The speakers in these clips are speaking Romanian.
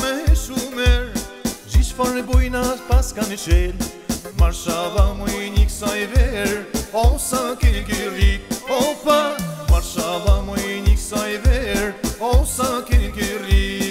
me shumer, gjish fare bujnat pas ka me qel, marshava mujnik sa i ver, o sa kilkirik, opa, marshava mujnik sa i ver, o sa kilkirik.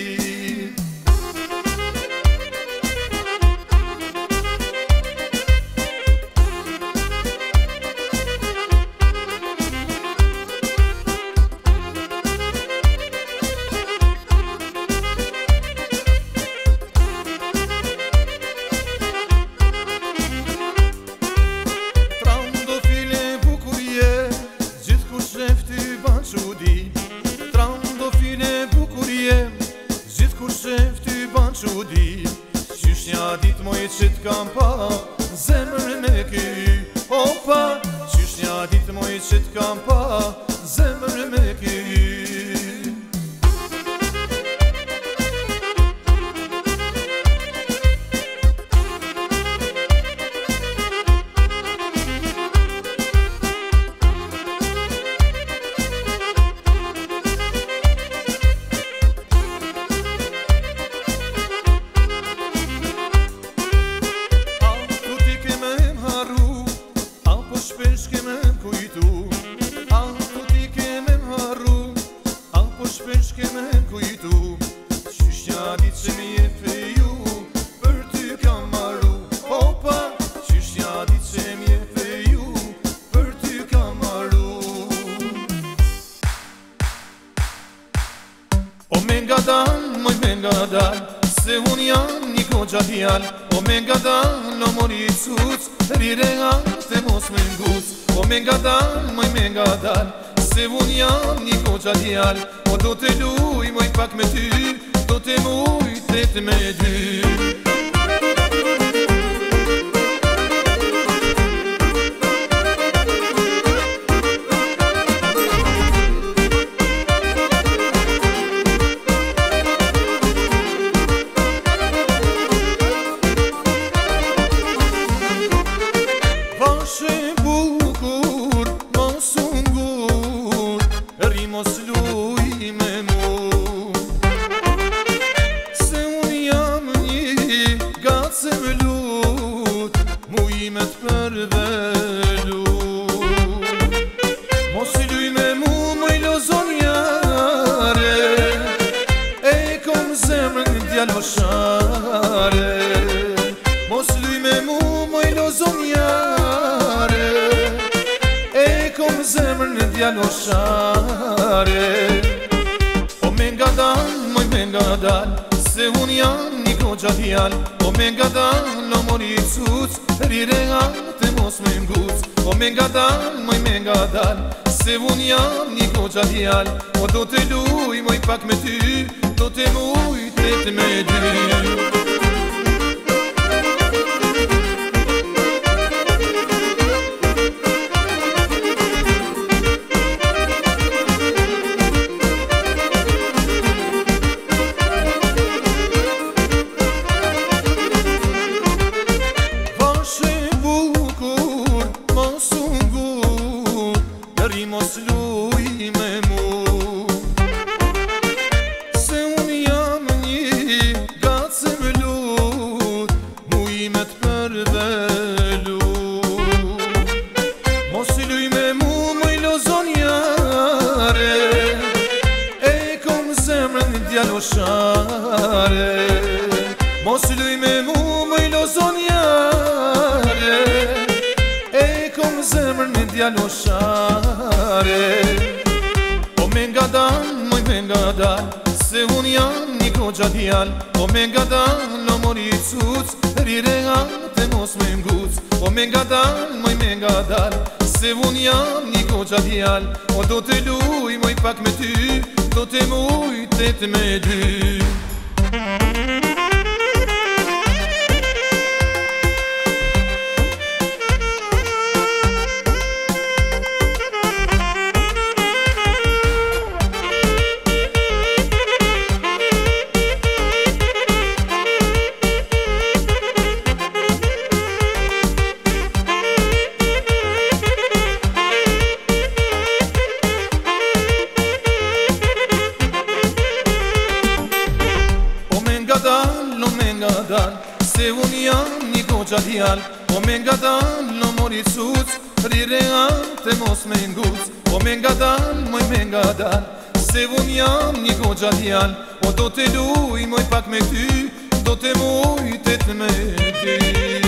O se unían ni cochadial, o mengadal no moritsuts, rireate mos menguts, o mengadal moi mengadal, se unían ni cochadial, o do te lui moi pak me ty, do te moi tet me ty.